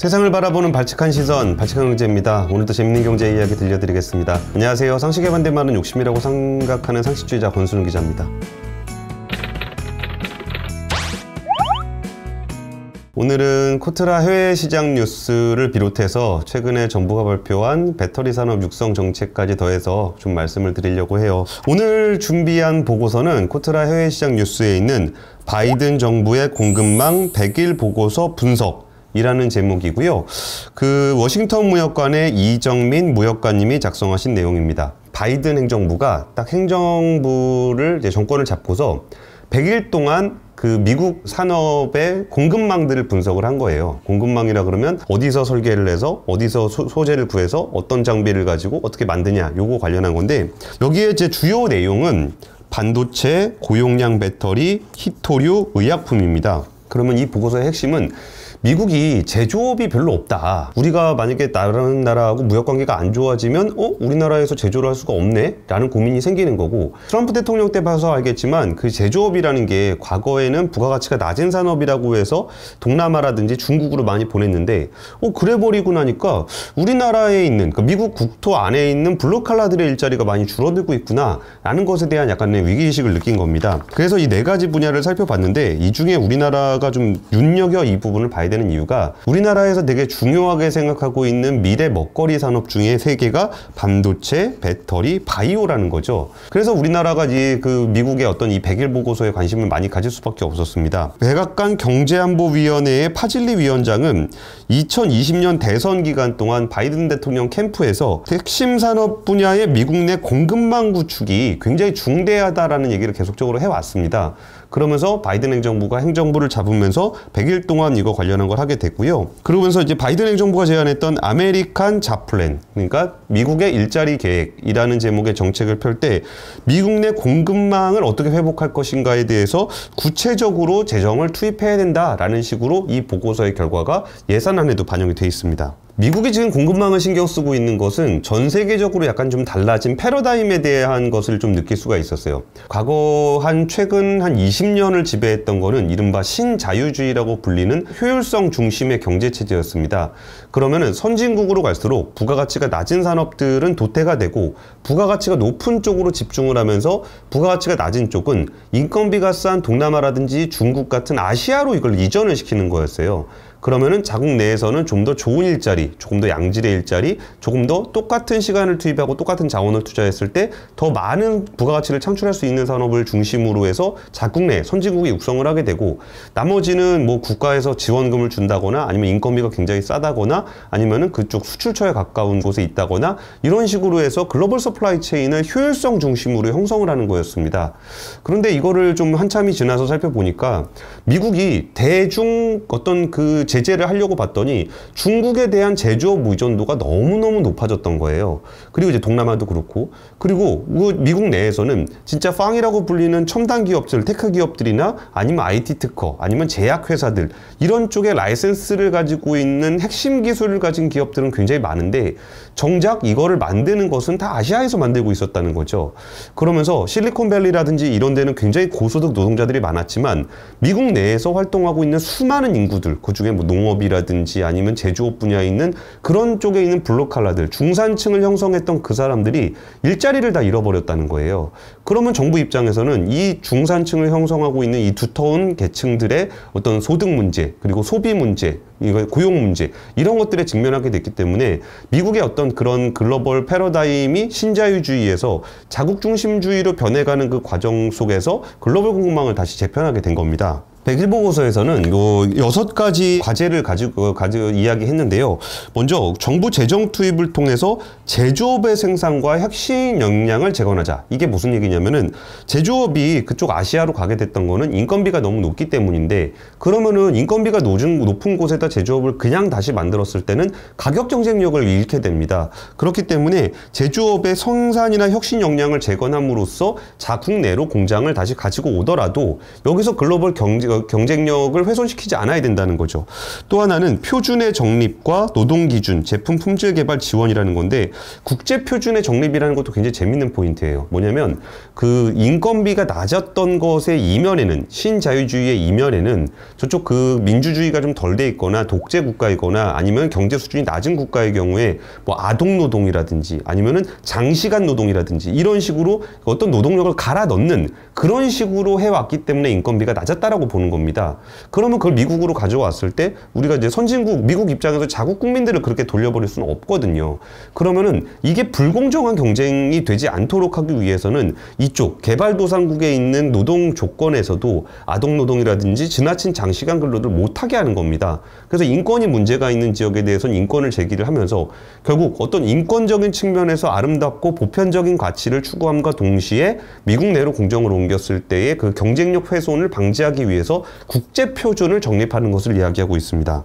세상을 바라보는 발칙한 시선, 발칙한 경제입니다. 오늘도 재밌는 경제 이야기 들려드리겠습니다. 안녕하세요. 상식에 반대말은 욕심이라고 생각하는 상식주의자 권순우 기자입니다. 오늘은 코트라 해외 시장 뉴스를 비롯해서 최근에 정부가 발표한 배터리 산업 육성 정책까지 더해서 좀 말씀을 드리려고 해요. 오늘 준비한 보고서는 코트라 해외 시장 뉴스에 있는 바이든 정부의 공급망 100일 보고서 분석 이라는 제목이고요. 그 워싱턴 무역관의 이정민 무역관님이 작성하신 내용입니다. 바이든 행정부가 딱 행정부를 이제 정권을 잡고서 100일 동안 그 미국 산업의 공급망들을 분석을 한 거예요. 공급망이라 그러면 어디서 설계를 해서 어디서 소재를 구해서 어떤 장비를 가지고 어떻게 만드냐 요거 관련한 건데, 여기에 제 주요 내용은 반도체, 고용량 배터리, 희토류, 의약품입니다. 그러면 이 보고서의 핵심은 미국이 제조업이 별로 없다. 우리가 만약에 다른 나라하고 무역관계가 안 좋아지면 우리나라에서 제조를 할 수가 없네? 라는 고민이 생기는 거고, 트럼프 대통령 때 봐서 알겠지만 그 제조업이라는 게 과거에는 부가가치가 낮은 산업이라고 해서 동남아라든지 중국으로 많이 보냈는데 그래버리고 나니까 우리나라에 있는, 그러니까 미국 국토 안에 있는 블루칼라들의 일자리가 많이 줄어들고 있구나 라는 것에 대한 약간의 위기의식을 느낀 겁니다. 그래서 이 네 가지 분야를 살펴봤는데, 이 중에 우리나라가 좀 눈여겨 이 부분을 봐야 되는 이유가, 우리나라에서 되게 중요하게 생각하고 있는 미래 먹거리 산업 중에 세 개가 반도체, 배터리, 바이오라는 거죠. 그래서 우리나라가 이 그 미국의 어떤 이 100일 보고서에 관심을 많이 가질 수밖에 없었습니다. 백악관 경제안보위원회의 파질리 위원장은 2020년 대선 기간 동안 바이든 대통령 캠프에서 핵심 산업 분야의 미국 내 공급망 구축이 굉장히 중대하다라는 얘기를 계속적으로 해왔습니다. 그러면서 바이든 행정부가 행정부를 잡으면서 100일 동안 이거 관련한 걸 하게 됐고요. 그러면서 이제 바이든 행정부가 제안했던 아메리칸 잡플랜, 그러니까 미국의 일자리 계획이라는 제목의 정책을 펼 때 미국 내 공급망을 어떻게 회복할 것인가에 대해서 구체적으로 재정을 투입해야 된다라는 식으로 이 보고서의 결과가 예산안에도 반영이 돼 있습니다. 미국이 지금 공급망을 신경 쓰고 있는 것은 전 세계적으로 약간 좀 달라진 패러다임에 대한 것을 좀 느낄 수가 있었어요. 과거 한 최근 한 20년을 지배했던 거는 이른바 신자유주의라고 불리는 효율성 중심의 경제체제였습니다. 그러면은 선진국으로 갈수록 부가가치가 낮은 산업들은 도태가 되고 부가가치가 높은 쪽으로 집중을 하면서, 부가가치가 낮은 쪽은 인건비가 싼 동남아라든지 중국 같은 아시아로 이걸 이전을 시키는 거였어요. 그러면은 자국 내에서는 좀 더 좋은 일자리, 조금 더 양질의 일자리, 조금 더 똑같은 시간을 투입하고 똑같은 자원을 투자했을 때 더 많은 부가가치를 창출할 수 있는 산업을 중심으로 해서 자국 내 선진국이 육성을 하게 되고, 나머지는 뭐 국가에서 지원금을 준다거나 아니면 인건비가 굉장히 싸다거나 아니면은 그쪽 수출처에 가까운 곳에 있다거나 이런 식으로 해서 글로벌 서플라이 체인을 효율성 중심으로 형성을 하는 거였습니다. 그런데 이거를 좀 한참이 지나서 살펴보니까 미국이 대중 어떤 그 제재를 하려고 봤더니 중국에 대한 제조업 의존도가 너무너무 높아졌던 거예요. 그리고 이제 동남아도 그렇고, 그리고 미국 내에서는 진짜 팡이라고 불리는 첨단 기업들, 테크 기업들이나 아니면 IT 특허, 아니면 제약회사들, 이런 쪽에 라이센스를 가지고 있는 핵심 기술을 가진 기업들은 굉장히 많은데 정작 이거를 만드는 것은 다 아시아에서 만들고 있었다는 거죠. 그러면서 실리콘밸리라든지 이런 데는 굉장히 고소득 노동자들이 많았지만 미국 내에서 활동하고 있는 수많은 인구들, 그중에 뭐 농업이라든지 아니면 제조업 분야에 있는 그런 쪽에 있는 블루칼라들, 중산층을 형성했던 그 사람들이 일자리를 다 잃어버렸다는 거예요. 그러면 정부 입장에서는 이 중산층을 형성하고 있는 이 두터운 계층들의 어떤 소득 문제, 그리고 소비 문제, 고용 문제, 이런 것들에 직면하게 됐기 때문에 미국의 어떤 그런 글로벌 패러다임이 신자유주의에서 자국 중심주의로 변해가는 그 과정 속에서 글로벌 공급망을 다시 재편하게 된 겁니다. 100일 보고서에서는 요 6가지 과제를 가지고 이야기했는데요. 먼저 정부 재정 투입을 통해서 제조업의 생산과 핵심 역량을 재건하자. 이게 무슨 얘기냐면은, 제조업이 그쪽 아시아로 가게 됐던 거는 인건비가 너무 높기 때문인데, 그러면은 인건비가 높은 곳에다 제조업을 그냥 다시 만들었을 때는 가격 경쟁력을 잃게 됩니다. 그렇기 때문에 제조업의 생산이나 혁신 역량을 재건함으로써 자국 내로 공장을 다시 가지고 오더라도 여기서 글로벌 경제 경쟁력을 훼손시키지 않아야 된다는 거죠. 또 하나는 표준의 정립과 노동기준, 제품 품질 개발 지원이라는 건데, 국제 표준의 정립이라는 것도 굉장히 재밌는 포인트예요. 뭐냐면 그 인건비가 낮았던 것의 이면에는, 신자유주의의 이면에는 저쪽 그 민주주의가 좀 덜 돼 있거나 독재 국가이거나 아니면 경제 수준이 낮은 국가의 경우에 뭐 아동 노동이라든지 아니면은 장시간 노동이라든지 이런 식으로 어떤 노동력을 갈아 넣는 그런 식으로 해왔기 때문에 인건비가 낮았다라고 보는 겁니다. 그러면 그걸 미국으로 가져왔을 때 우리가 이제 선진국 미국 입장에서 자국 국민들을 그렇게 돌려버릴 수는 없거든요. 그러면은 이게 불공정한 경쟁이 되지 않도록 하기 위해서는 이쪽 개발도상국에 있는 노동 조건에서도 아동노동이라든지 지나친 장시간 근로를 못하게 하는 겁니다. 그래서 인권이 문제가 있는 지역에 대해서는 인권을 제기를 하면서 결국 어떤 인권적인 측면에서 아름답고 보편적인 가치를 추구함과 동시에 미국 내로 공정을 옮겼을 때의 그 경쟁력 훼손을 방지하기 위해서 국제 표준을 정립하는 것을 이야기하고 있습니다.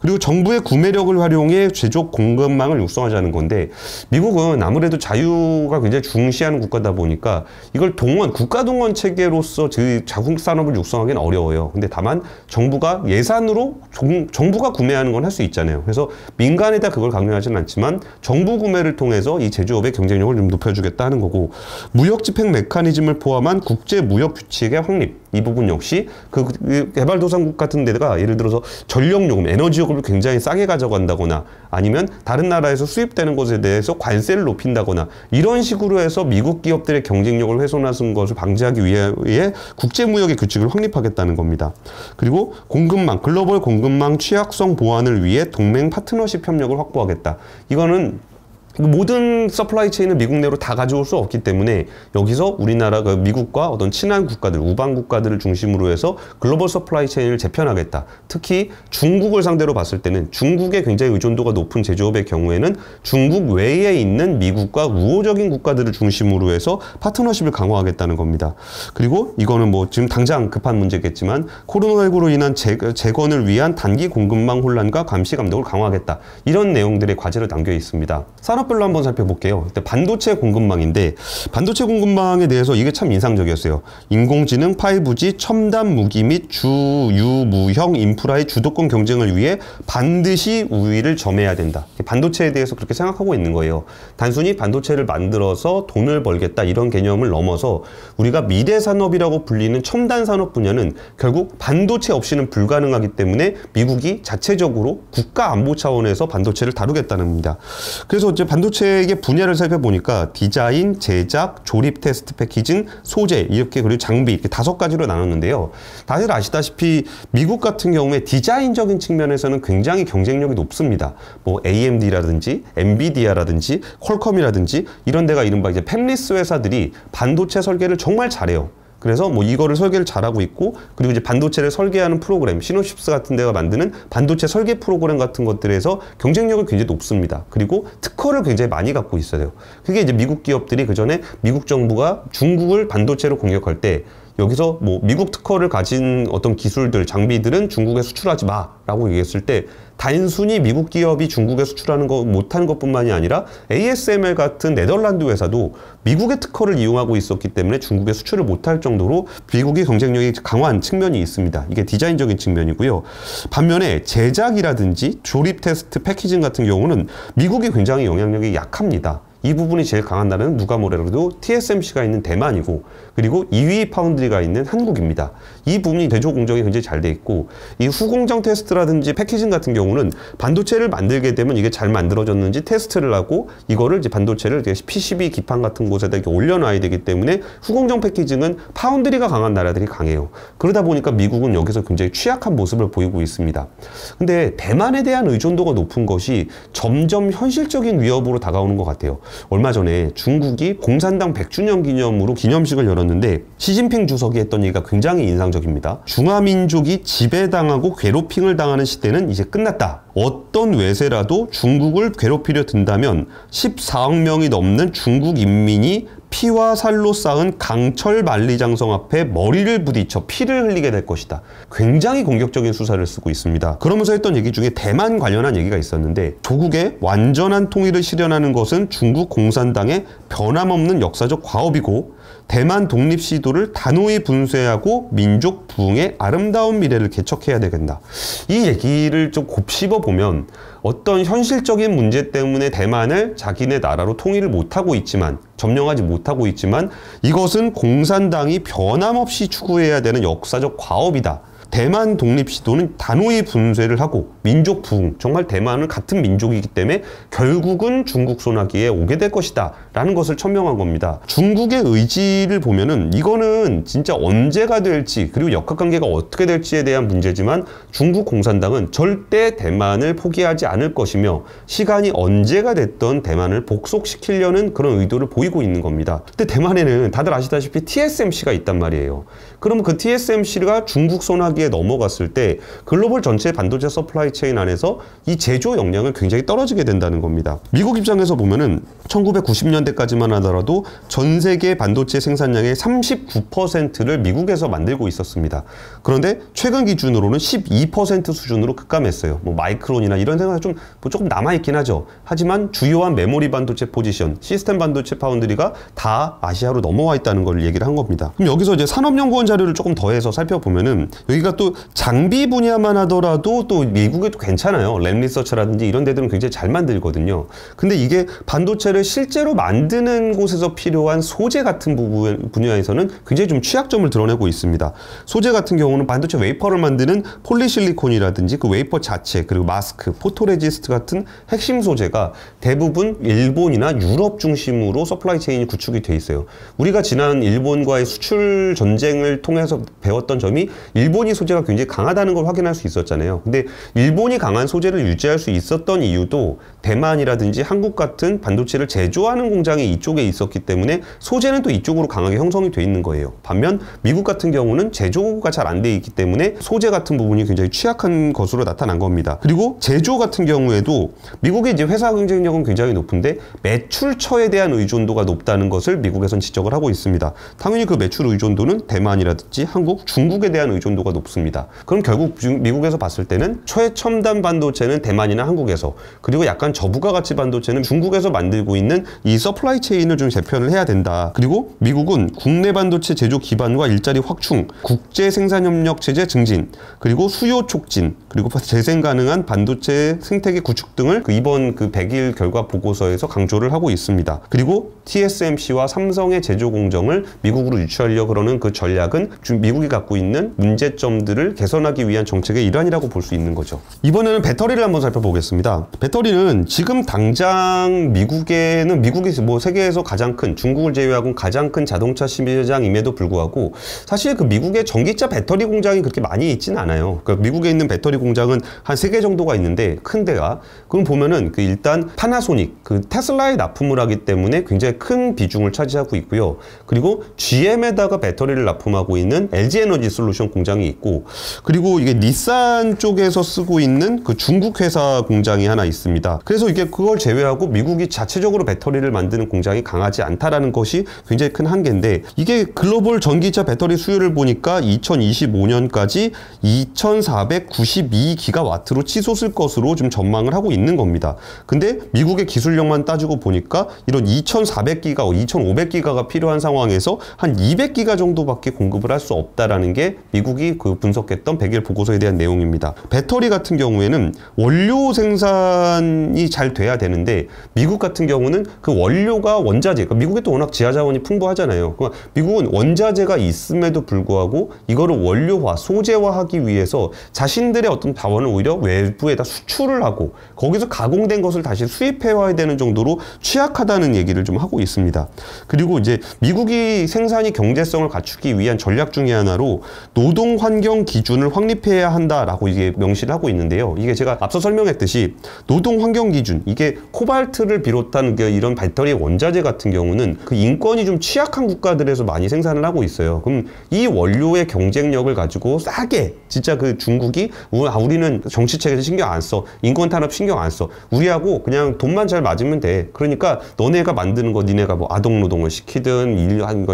그리고 정부의 구매력을 활용해 제조 공급망을 육성하자는 건데, 미국은 아무래도 자유가 굉장히 중시하는 국가다 보니까 이걸 동원, 국가동원 체계로서 자국 산업을 육성하기는 어려워요. 근데 다만 정부가 예산으로 정부가 구매하는 건 할 수 있잖아요. 그래서 민간에다 그걸 강요하지는 않지만 정부 구매를 통해서 이 제조업의 경쟁력을 좀 높여주겠다 하는 거고, 무역 집행 메커니즘을 포함한 국제 무역 규칙의 확립, 이 부분 역시 그 개발도상국 같은 데가 예를 들어서 전력요금, 에너지요금을 굉장히 싸게 가져간다거나 아니면 다른 나라에서 수입되는 것에 대해서 관세를 높인다거나 이런 식으로 해서 미국 기업들의 경쟁력을 훼손하는 것을 방지하기 위해 국제무역의 규칙을 확립하겠다는 겁니다. 그리고 공급망, 글로벌 공급망 취약성 보완을 위해 동맹 파트너십 협력을 확보하겠다. 이거는 모든 서플라이 체인을 미국 내로 다 가져올 수 없기 때문에 여기서 우리나라가 미국과 어떤 친한 국가들, 우방 국가들을 중심으로 해서 글로벌 서플라이 체인을 재편하겠다. 특히 중국을 상대로 봤을 때는, 중국의 굉장히 의존도가 높은 제조업의 경우에는 중국 외에 있는 미국과 우호적인 국가들을 중심으로 해서 파트너십을 강화하겠다는 겁니다. 그리고 이거는 뭐 지금 당장 급한 문제겠지만 코로나19로 인한 재건을 위한 단기 공급망 혼란과 감시 감독을 강화하겠다. 이런 내용들의 과제로 남겨 있습니다. 산업별로 한번 살펴볼게요. 일단 반도체 공급망인데, 반도체 공급망에 대해서 이게 참 인상적이었어요. 인공지능, 5G, 첨단 무기 및 주유무형 인프라의 주도권 경쟁을 위해 반드시 우위를 점해야 된다. 반도체에 대해서 그렇게 생각하고 있는 거예요. 단순히 반도체를 만들어서 돈을 벌겠다 이런 개념을 넘어서 우리가 미래 산업이라고 불리는 첨단 산업 분야는 결국 반도체 없이는 불가능하기 때문에 미국이 자체적으로 국가 안보 차원에서 반도체를 다루겠다는 겁니다. 그래서 이제 반도체의 분야를 살펴보니까 디자인, 제작, 조립, 테스트, 패키징, 소재 이렇게, 그리고 장비 이렇게 5가지로 나눴는데요. 다들 아시다시피 미국 같은 경우에 디자인적인 측면에서는 굉장히 경쟁력이 높습니다. 뭐 AMD라든지 엔비디아라든지 퀄컴이라든지 이런 데가 이른바 이제 팹리스 회사들이 반도체 설계를 정말 잘해요. 그래서 뭐 이거를 설계를 잘하고 있고, 그리고 이제 반도체를 설계하는 프로그램, 시노시스 같은 데가 만드는 반도체 설계 프로그램 같은 것들에서 경쟁력이 굉장히 높습니다. 그리고 특허를 굉장히 많이 갖고 있어요. 그게 이제 미국 기업들이 그전에 미국 정부가 중국을 반도체로 공격할 때 여기서 뭐 미국 특허를 가진 어떤 기술들, 장비들은 중국에 수출하지 마라고 얘기했을 때 단순히 미국 기업이 중국에 수출하는 거 못하는 것뿐만이 아니라 ASML 같은 네덜란드 회사도 미국의 특허를 이용하고 있었기 때문에 중국에 수출을 못할 정도로 미국의 경쟁력이 강한 측면이 있습니다. 이게 디자인적인 측면이고요. 반면에 제작이라든지 조립, 테스트, 패키징 같은 경우는 미국이 굉장히 영향력이 약합니다. 이 부분이 제일 강한 나라는 누가 뭐래도 TSMC가 있는 대만이고, 그리고 2위 파운드리가 있는 한국입니다. 이 부분이 제조 공정이 굉장히 잘 돼 있고, 이 후공정 테스트라든지 패키징 같은 경우는 반도체를 만들게 되면 이게 잘 만들어졌는지 테스트를 하고 이거를 이제 반도체를 PCB 기판 같은 곳에다 이렇게 올려놔야 되기 때문에 후공정 패키징은 파운드리가 강한 나라들이 강해요. 그러다 보니까 미국은 여기서 굉장히 취약한 모습을 보이고 있습니다. 근데 대만에 대한 의존도가 높은 것이 점점 현실적인 위협으로 다가오는 것 같아요. 얼마 전에 중국이 공산당 100주년 기념으로 기념식을 열었는데 시진핑 주석이 했던 얘기가 굉장히 인상적입니다. 중화민족이 지배당하고 괴롭힘을 당하는 시대는 이제 끝났다. 어떤 외세라도 중국을 괴롭히려 든다면 14억 명이 넘는 중국 인민이 피와 살로 쌓은 강철 만리장성 앞에 머리를 부딪혀 피를 흘리게 될 것이다. 굉장히 공격적인 수사를 쓰고 있습니다. 그러면서 했던 얘기 중에 대만 관련한 얘기가 있었는데, 조국의 완전한 통일을 실현하는 것은 중국 공산당의 변함없는 역사적 과업이고 대만 독립 시도를 단호히 분쇄하고 민족 부흥의 아름다운 미래를 개척해야 되겠다. 이 얘기를 좀 곱씹어 보면 어떤 현실적인 문제 때문에 대만을 자기네 나라로 통일을 못하고 있지만, 점령하지 못하고 있지만, 이것은 공산당이 변함없이 추구해야 되는 역사적 과업이다. 대만 독립 시도는 단호히 분쇄를 하고 민족 부흥, 정말 대만은 같은 민족이기 때문에 결국은 중국 손아귀에 오게 될 것이다 라는 것을 천명한 겁니다. 중국의 의지를 보면은 이거는 진짜 언제가 될지, 그리고 역학관계가 어떻게 될지에 대한 문제지만, 중국 공산당은 절대 대만을 포기하지 않을 것이며 시간이 언제가 됐던 대만을 복속시키려는 그런 의도를 보이고 있는 겁니다. 근데 대만에는 다들 아시다시피 TSMC가 있단 말이에요. 그럼 그 TSMC가 중국 손아귀 넘어갔을 때 글로벌 전체 반도체 서플라이 체인 안에서 이 제조 역량을 굉장히 떨어지게 된다는 겁니다. 미국 입장에서 보면은 1990년대까지만 하더라도 전 세계 반도체 생산량의 39%를 미국에서 만들고 있었습니다. 그런데 최근 기준으로는 12% 수준으로 급감했어요. 뭐 마이크론이나 이런 생각이 좀 조금 남아있긴 하죠. 하지만 주요한 메모리 반도체 포지션, 시스템 반도체 파운드리가 다 아시아로 넘어와 있다는 걸 얘기를 한 겁니다. 그럼 여기서 이제 산업연구원 자료를 조금 더해서 살펴보면은 여기가 또 장비 분야만 하더라도 또 미국에 또 괜찮아요. 랩 리서치라든지 이런 데들은 굉장히 잘 만들거든요. 근데 이게 반도체를 실제로 만드는 곳에서 필요한 소재 같은 부분 분야에서는 굉장히 좀 취약점을 드러내고 있습니다. 소재 같은 경우는 반도체 웨이퍼를 만드는 폴리실리콘이라든지 그 웨이퍼 자체, 그리고 마스크, 포토레지스트 같은 핵심 소재가 대부분 일본이나 유럽 중심으로 서플라이 체인이 구축이 돼 있어요. 우리가 지난 일본과의 수출 전쟁을 통해서 배웠던 점이 일본이 소재가 굉장히 강하다는 걸 확인할 수 있었잖아요. 근데 일본이 강한 소재를 유지할 수 있었던 이유도 대만이라든지 한국 같은 반도체를 제조하는 공장이 이쪽에 있었기 때문에 소재는 또 이쪽으로 강하게 형성이 돼 있는 거예요. 반면 미국 같은 경우는 제조가 잘 안 돼 있기 때문에 소재 같은 부분이 굉장히 취약한 것으로 나타난 겁니다. 그리고 제조 같은 경우에도 미국의 이제 회사 경쟁력은 굉장히 높은데 매출처에 대한 의존도가 높다는 것을 미국에선 지적을 하고 있습니다. 당연히 그 매출 의존도는 대만이라든지 한국, 중국에 대한 의존도가 높습니다. 그럼 결국 미국에서 봤을 때는 최첨단 반도체는 대만이나 한국에서, 그리고 약간 저부가 가치 반도체는 중국에서 만들고 있는 이 서플라이 체인을 좀 재편을 해야 된다. 그리고 미국은 국내 반도체 제조 기반과 일자리 확충, 국제 생산 협력 체제 증진, 그리고 수요 촉진, 그리고 재생 가능한 반도체 생태계 구축 등을 이번 100일 결과 보고서에서 강조를 하고 있습니다. 그리고 TSMC와 삼성의 제조 공정을 미국으로 유치하려고 그러는 그 전략은 지금 미국이 갖고 있는 문제점 들을 개선하기 위한 정책의 일환이라고 볼 수 있는 거죠. 이번에는 배터리를 한번 살펴보겠습니다. 배터리는 지금 당장 미국에는, 미국이 뭐 세계에서 가장 큰, 중국을 제외하고는 가장 큰 자동차 시장임에도 불구하고 사실 그 미국의 전기차 배터리 공장이 그렇게 많이 있진 않아요. 그러니까 미국에 있는 배터리 공장은 한 3개 정도가 있는데, 큰 데가, 그럼 보면은 그 일단 파나소닉, 그 테슬라에 납품을 하기 때문에 굉장히 큰 비중을 차지하고 있고요. 그리고 GM에다가 배터리를 납품하고 있는 LG에너지솔루션 공장이 있고, 그리고 이게 닛산 쪽에서 쓰고 있는 그 중국 회사 공장이 하나 있습니다. 그래서 이게 그걸 제외하고 미국이 자체적으로 배터리를 만드는 공장이 강하지 않다라는 것이 굉장히 큰 한계인데, 이게 글로벌 전기차 배터리 수요를 보니까 2025년까지 2492기가와트로 치솟을 것으로 좀 전망을 하고 있는 겁니다. 근데 미국의 기술력만 따지고 보니까 이런 2400기가, 2500기가가 필요한 상황에서 한 200기가 정도밖에 공급을 할 수 없다라는 게 미국이 그 분석했던 100일 보고서에 대한 내용입니다. 배터리 같은 경우에는 원료 생산이 잘 돼야 되는데, 미국 같은 경우는 그 원료가 원자재, 그러니까 미국이 또 워낙 지하자원이 풍부하잖아요. 그러니까 미국은 원자재가 있음에도 불구하고 이거를 원료화, 소재화하기 위해서 자신들의 어떤 자원을 오히려 외부에다 수출을 하고 거기서 가공된 것을 다시 수입해와야 되는 정도로 취약하다는 얘기를 좀 하고 있습니다. 그리고 이제 미국이 생산이 경제성을 갖추기 위한 전략 중에 하나로 노동환경 기준을 확립해야 한다라고 이게 명시를 하고 있는데요. 이게 제가 앞서 설명했듯이 노동 환경 기준, 이게 코발트를 비롯한 이런 배터리 원자재 같은 경우는 그 인권이 좀 취약한 국가들에서 많이 생산을 하고 있어요. 그럼 이 원료의 경쟁력을 가지고 싸게, 진짜 그 중국이 우리는 정치책에서 신경 안 써, 인권 탄압 신경 안 써, 우리하고 그냥 돈만 잘 맞으면 돼, 그러니까 너네가 만드는 거 니네가 뭐 아동 노동을 시키든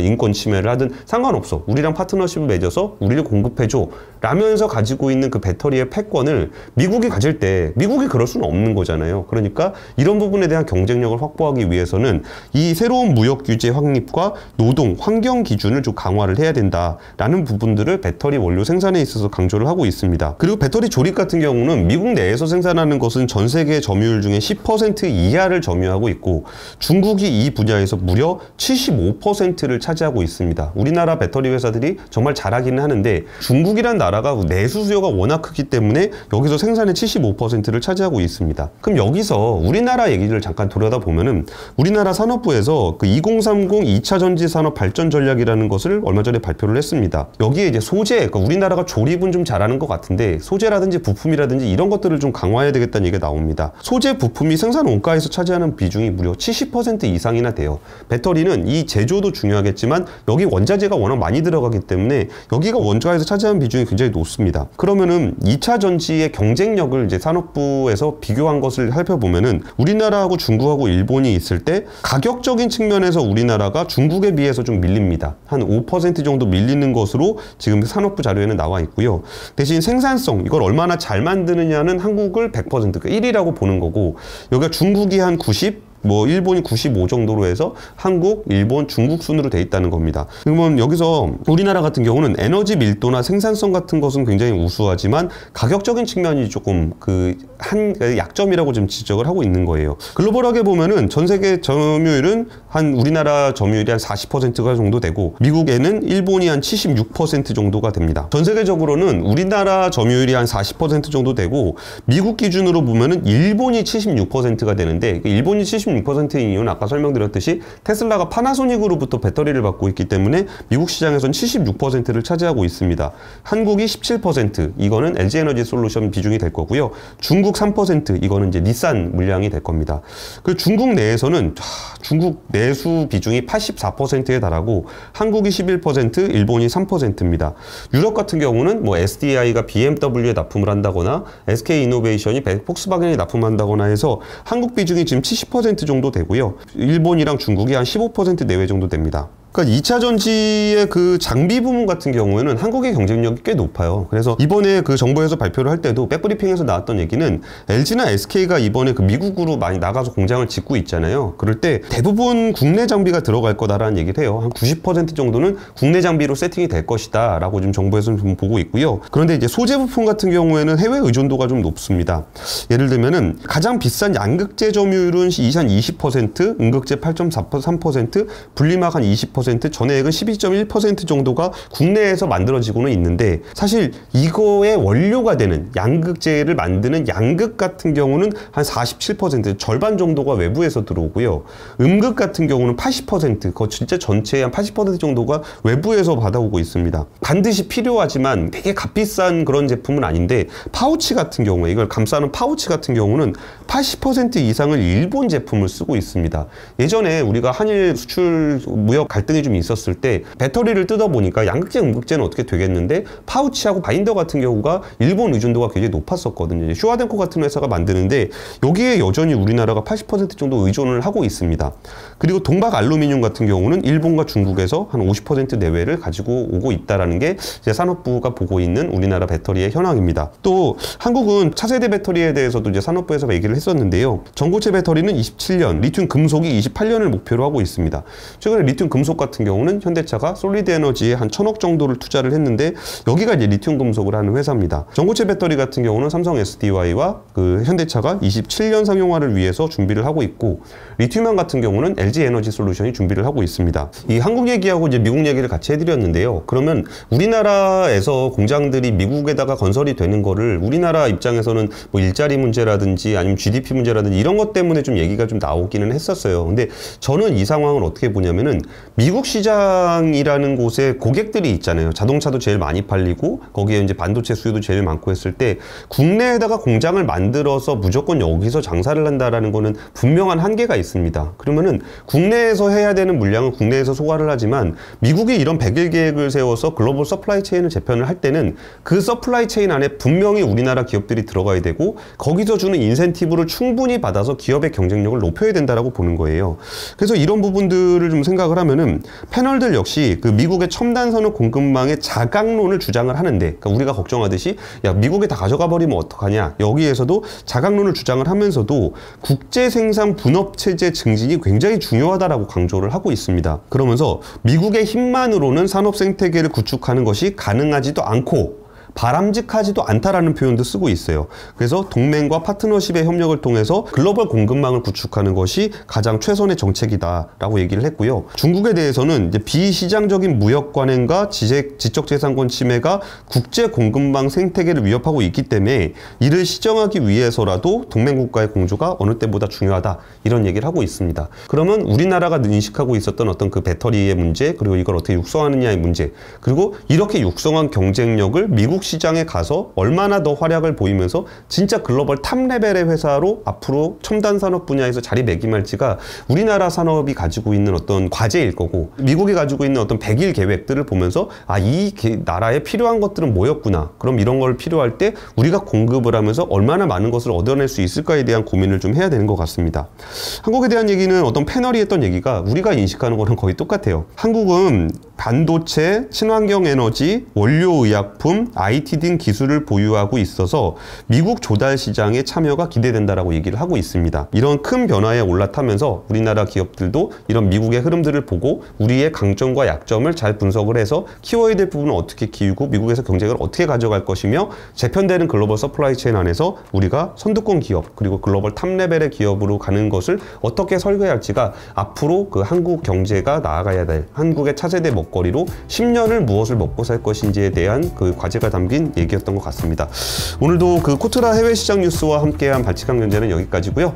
인권 침해를 하든 상관없어, 우리랑 파트너십을 맺어서 우리를 공급해줘 제조라면서 가지고 있는 그 배터리의 패권을 미국이 가질 때 미국이 그럴 수는 없는 거잖아요. 그러니까 이런 부분에 대한 경쟁력을 확보하기 위해서는 이 새로운 무역 규제 확립과 노동, 환경 기준을 좀 강화를 해야 된다라는 부분들을 배터리 원료 생산에 있어서 강조를 하고 있습니다. 그리고 배터리 조립 같은 경우는 미국 내에서 생산하는 것은 전 세계 점유율 중에 10% 이하를 점유하고 있고 중국이 이 분야에서 무려 75%를 차지하고 있습니다. 우리나라 배터리 회사들이 정말 잘하기는 하는데 중국이란 나라가 내수 수요가 워낙 크기 때문에 여기서 생산의 75%를 차지하고 있습니다. 그럼 여기서 우리나라 얘기를 잠깐 돌아다보면은 우리나라 산업부에서 그 2030 2차 전지 산업 발전 전략이라는 것을 얼마 전에 발표를 했습니다. 여기에 이제 소재, 그러니까 우리나라가 조립은 좀 잘하는 것 같은데 소재라든지 부품이라든지 이런 것들을 좀 강화해야 되겠다는 얘기가 나옵니다. 소재 부품이 생산 원가에서 차지하는 비중이 무려 70% 이상이나 돼요. 배터리는 이 제조도 중요하겠지만 여기 원자재가 워낙 많이 들어가기 때문에 여기가 원가에서 차지하는 비중이 굉장히 높습니다. 그러면은 2차 전지의 경쟁력을 이제 산업부에서 비교한 것을 살펴보면은 우리나라하고 중국하고 일본이 있을 때 가격적인 측면에서 우리나라가 중국에 비해서 좀 밀립니다. 한 5% 정도 밀리는 것으로 지금 산업부 자료에는 나와 있고요. 대신 생산성, 이걸 얼마나 잘 만드느냐는 한국을 100%, 그러니까 1위라고 보는 거고 여기가 중국이 한 90, 뭐 일본이 95 정도로 해서 한국, 일본, 중국 순으로 돼 있다는 겁니다. 그러면 여기서 우리나라 같은 경우는 에너지 밀도나 생산성 같은 것은 굉장히 우수하지만 가격적인 측면이 조금 그 한 약점이라고 지금 지적을 하고 있는 거예요. 글로벌하게 보면은 전 세계 점유율은 한 우리나라 점유율이 한 40%가 정도 되고 미국에는 일본이 한 76% 정도가 됩니다. 전 세계적으로는 우리나라 점유율이 한 40% 정도 되고 미국 기준으로 보면은 일본이 76%가 되는데 일본이 76%인 이유는 아까 설명드렸듯이 테슬라가 파나소닉으로부터 배터리를 받고 있기 때문에 미국 시장에서는 76%를 차지하고 있습니다. 한국이 17%, 이거는 LG에너지솔루션 비중이 될 거고요. 중국 3%, 이거는 이제 닛산 물량이 될 겁니다. 그 중국 내에서는 중국 내수 비중이 84%에 달하고 한국이 11%, 일본이 3%입니다. 유럽 같은 경우는 뭐 SDI가 BMW에 납품을 한다거나 SK이노베이션이 폭스바겐에 납품한다거나 해서 한국 비중이 지금 70% 정도 되고요. 일본이랑 중국이 한 15% 내외 정도 됩니다. 그러니까 2차 전지의 그 장비 부문 같은 경우에는 한국의 경쟁력이 꽤 높아요. 그래서 이번에 그 정부에서 발표를 할 때도 백브리핑에서 나왔던 얘기는 LG나 SK가 이번에 그 미국으로 많이 나가서 공장을 짓고 있잖아요. 그럴 때 대부분 국내 장비가 들어갈 거다라는 얘기를 해요. 한 90% 정도는 국내 장비로 세팅이 될 것이다 라고 지금 정부에서는 좀 보고 있고요. 그런데 이제 소재 부품 같은 경우에는 해외 의존도가 좀 높습니다. 예를 들면은 가장 비싼 양극재 점유율은 한 20%, 음극재 8.3%, 분리막 한 20%, 전해액은 12.1% 정도가 국내에서 만들어지고는 있는데 사실 이거의 원료가 되는 양극재를 만드는 양극 같은 경우는 한 47%, 절반 정도가 외부에서 들어오고요. 음극 같은 경우는 80%, 그거 진짜 전체의 한 80% 정도가 외부에서 받아오고 있습니다. 반드시 필요하지만 되게 값비싼 그런 제품은 아닌데 파우치 같은 경우에 이걸 감싸는 파우치 같은 경우는 80% 이상을 일본 제품을 쓰고 있습니다. 예전에 우리가 한일 수출 무역 갈등 좀 있었을 때 배터리를 뜯어보니까 양극재, 음극재는 어떻게 되겠는데 파우치하고 바인더 같은 경우가 일본 의존도가 굉장히 높았었거든요. 슈와덴코 같은 회사가 만드는데 여기에 여전히 우리나라가 80% 정도 의존을 하고 있습니다. 그리고 동박 알루미늄 같은 경우는 일본과 중국에서 한 50% 내외를 가지고 오고 있다는 게 이제 산업부가 보고 있는 우리나라 배터리의 현황입니다. 또 한국은 차세대 배터리에 대해서도 이제 산업부에서 얘기를 했었는데요. 전고체 배터리는 27년, 리튬 금속이 28년을 목표로 하고 있습니다. 최근에 리튬 금속 같은 경우는 현대차가 솔리드 에너지에 한 1,000억 정도를 투자를 했는데 여기가 이제 리튬 금속을 하는 회사입니다. 전고체 배터리 같은 경우는 삼성 SDI와 그 현대차가 27년 상용화를 위해서 준비를 하고 있고 리튬이온 같은 경우는 LG에너지솔루션이 준비를 하고 있습니다. 이 한국 얘기하고 이제 미국 얘기를 같이 해드렸는데요. 그러면 우리나라에서 공장들이 미국에다가 건설이 되는 거를 우리나라 입장에서는 뭐 일자리 문제라든지 아니면 GDP 문제라든지 이런 것 때문에 좀 얘기가 좀 나오기는 했었어요. 근데 저는 이 상황을 어떻게 보냐면은 미국 시장이라는 곳에 고객들이 있잖아요. 자동차도 제일 많이 팔리고 거기에 이제 반도체 수요도 제일 많고 했을 때 국내에다가 공장을 만들어서 무조건 여기서 장사를 한다라는 거는 분명한 한계가 있습니다. 그러면은 국내에서 해야 되는 물량은 국내에서 소화를 하지만 미국이 이런 100일 계획을 세워서 글로벌 서플라이 체인을 재편을 할 때는 그 서플라이 체인 안에 분명히 우리나라 기업들이 들어가야 되고 거기서 주는 인센티브를 충분히 받아서 기업의 경쟁력을 높여야 된다라고 보는 거예요. 그래서 이런 부분들을 좀 생각을 하면은 보면은 패널들 역시 그 미국의 첨단 산업 공급망의 자각론을 주장을 하는데, 그러니까 우리가 걱정하듯이 야 미국에 다 가져가 버리면 어떡하냐, 여기에서도 자각론을 주장을 하면서도 국제 생산 분업 체제 증진이 굉장히 중요하다라고 강조를 하고 있습니다. 그러면서 미국의 힘만으로는 산업 생태계를 구축하는 것이 가능하지도 않고 바람직하지도 않다라는 표현도 쓰고 있어요. 그래서 동맹과 파트너십의 협력을 통해서 글로벌 공급망을 구축하는 것이 가장 최선의 정책이다라고 얘기를 했고요. 중국에 대해서는 이제 비시장적인 무역 관행과 지적재산권 침해가 국제 공급망 생태계를 위협하고 있기 때문에 이를 시정하기 위해서라도 동맹국가의 공조가 어느 때보다 중요하다, 이런 얘기를 하고 있습니다. 그러면 우리나라가 인식하고 있었던 어떤 그 배터리의 문제, 그리고 이걸 어떻게 육성하느냐의 문제, 그리고 이렇게 육성한 경쟁력을 미국 시장에 가서 얼마나 더 활약을 보이면서 진짜 글로벌 탑 레벨의 회사로 앞으로 첨단 산업 분야에서 자리매김할지가 우리나라 산업이 가지고 있는 어떤 과제일 거고, 미국이 가지고 있는 어떤 100일 계획들을 보면서 아, 이 나라에 필요한 것들은 뭐였구나, 그럼 이런 걸 필요할 때 우리가 공급을 하면서 얼마나 많은 것을 얻어낼 수 있을까에 대한 고민을 좀 해야 되는 것 같습니다. 한국에 대한 얘기는 어떤 패널이 했던 얘기가 우리가 인식하는 거랑 거의 똑같아요. 한국은 반도체, 친환경 에너지, 원료의약품, IT 등 기술을 보유하고 있어서 미국 조달 시장에 참여가 기대된다라고 얘기를 하고 있습니다. 이런 큰 변화에 올라타면서 우리나라 기업들도 이런 미국의 흐름들을 보고 우리의 강점과 약점을 잘 분석을 해서 키워야 될 부분은 어떻게 키우고 미국에서 경쟁을 어떻게 가져갈 것이며, 재편되는 글로벌 서플라이 체인 안에서 우리가 선두권 기업, 그리고 글로벌 탑 레벨의 기업으로 가는 것을 어떻게 설계할지가 앞으로 그 한국 경제가 나아가야 될 한국의 차세대 먹거리로 10년을 무엇을 먹고 살 것인지에 대한 그 과제가 담긴 얘기였던 것 같습니다. 오늘도 그 코트라 해외 시장 뉴스와 함께한 발칙한 견제는 여기까지고요.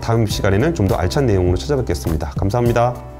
다음 시간에는 좀 더 알찬 내용으로 찾아뵙겠습니다. 감사합니다.